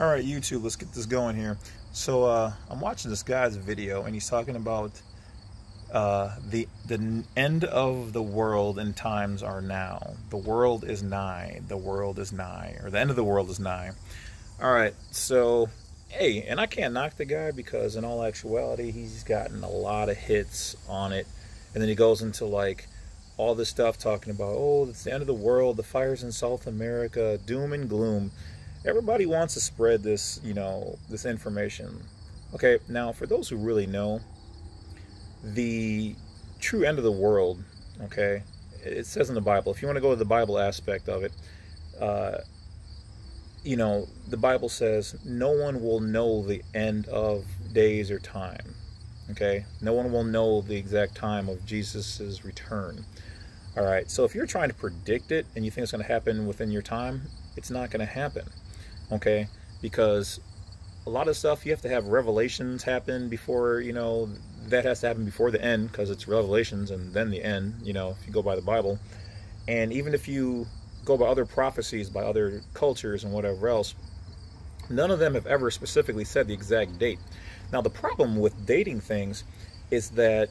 All right, YouTube, let's get this going here. So I'm watching this guy's video, and he's talking about the end of the world and times are now. The world is nigh. The world is nigh, or the end of the world is nigh. All right, so hey, and I can't knock the guy because in all actuality, he's gotten a lot of hits on it, and then he goes into like all this stuff talking about, oh, it's the end of the world, the fires in South America, doom and gloom. Everybody wants to spread this, you know, this information. Okay, now for those who really know, the true end of the world, okay, it says in the Bible. If you want to go to the Bible aspect of it, you know, the Bible says no one will know the end of days or time, okay? No one will know the exact time of Jesus's return. All right, so if you're trying to predict it and you think it's going to happen within your time, it's not going to happen. Okay, because a lot of stuff you have to have revelations happen before, you know, that has to happen before the end, because it's revelations and then the end, you know, if you go by the Bible. And even if you go by other prophecies, by other cultures and whatever else, none of them have ever specifically said the exact date. Now, the problem with dating things is that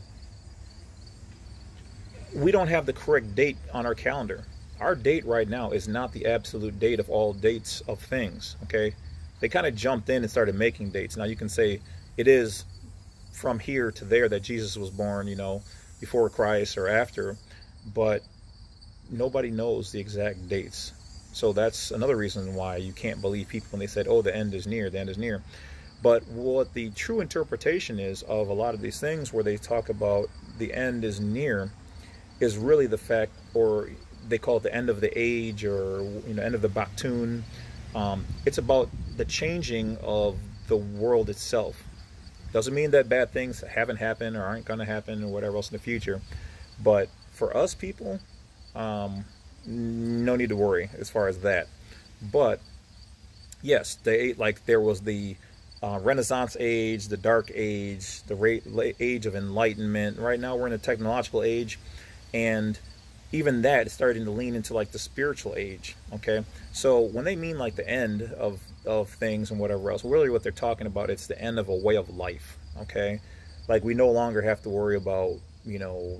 we don't have the correct date on our calendar. Our date right now is not the absolute date of all dates of things, okay? They kind of jumped in and started making dates. Now you can say it is from here to there that Jesus was born, you know, before Christ or after, but nobody knows the exact dates. So that's another reason why you can't believe people when they said, oh, the end is near, the end is near. But what the true interpretation is of a lot of these things where they talk about the end is near is really the fact, or they call it the end of the age, or, you know, end of the Baktun. It's about the changing of the world itself. Doesn't mean that bad things haven't happened or aren't going to happen or whatever else in the future. But for us people, no need to worry as far as that. But yes, they, like, there was the Renaissance age, the Dark Age, the Age of Enlightenment. Right now we're in a technological age, and even that is starting to lean into like the spiritual age, okay? So when they mean like the end of things and whatever else, really what they're talking about, it's the end of a way of life, okay? Like we no longer have to worry about, you know,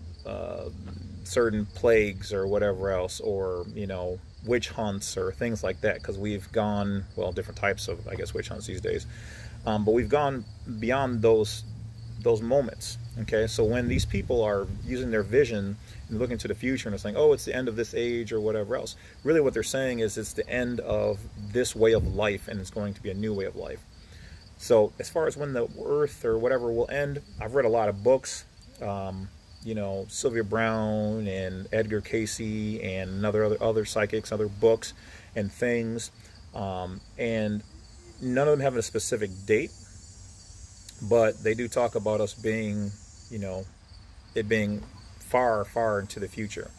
certain plagues or whatever else, or, you know, witch hunts or things like that, because we've gone, well, different types of, I guess, witch hunts these days, but we've gone beyond those moments, okay? So when these people are using their vision and looking to the future and it's like, oh, it's the end of this age or whatever else, really what they're saying is it's the end of this way of life, and it's going to be a new way of life. So as far as when the earth or whatever will end, I've read a lot of books, you know, Sylvia Browne and Edgar Cayce and another other psychics, other books and things, and none of them have a specific date. But they do talk about us being, you know, it being far, far into the future,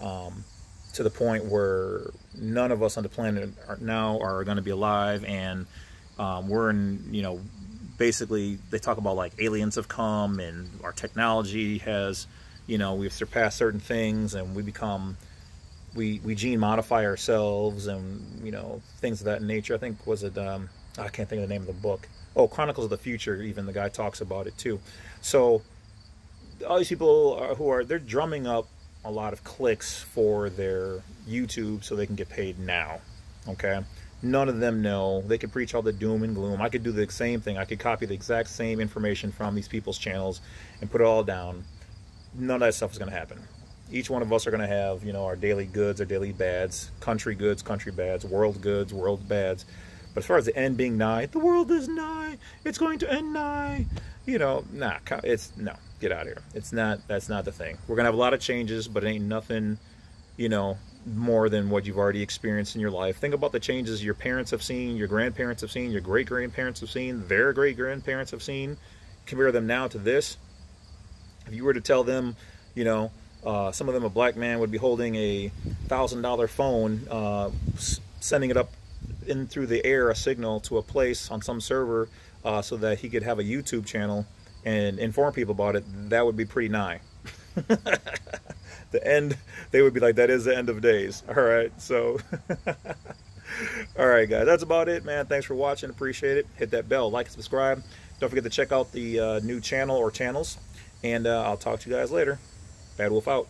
to the point where none of us on the planet now are going to be alive, and we're in, you know, basically they talk about like aliens have come and our technology has, you know, we've surpassed certain things, and we become, we gene modify ourselves, and, you know, things of that nature. I think, was it, I can't think of the name of the book. Oh, Chronicles of the Future, even the guy talks about it too. So all these people they're drumming up a lot of clicks for their YouTube so they can get paid now, okay? None of them know. They could preach all the doom and gloom. I could do the same thing. I could copy the exact same information from these people's channels and put it all down. None of that stuff is going to happen. Each one of us are going to have, you know, our daily goods, our daily bads, country goods, country bads, world goods, world bads. But as far as the end being nigh, the world is nigh, it's going to end nigh, you know, nah, it's, no, get out of here. It's not, that's not the thing. We're going to have a lot of changes, but it ain't nothing, you know, more than what you've already experienced in your life. Think about the changes your parents have seen, your grandparents have seen, your great-grandparents have seen, their great-grandparents have seen. Compare them now to this. If you were to tell them, you know, some of them, a black man would be holding a $1,000 phone, sending it up in through the air, a signal to a place on some server, so that he could have a YouTube channel and inform people about it, that would be pretty nigh. The end, they would be like, that is the end of days. All right, so All right, guys, that's about it, man. Thanks for watching. Appreciate it. Hit that bell, like, subscribe. Don't forget to check out the new channel or channels. And I'll talk to you guys later. Bad Wolf out.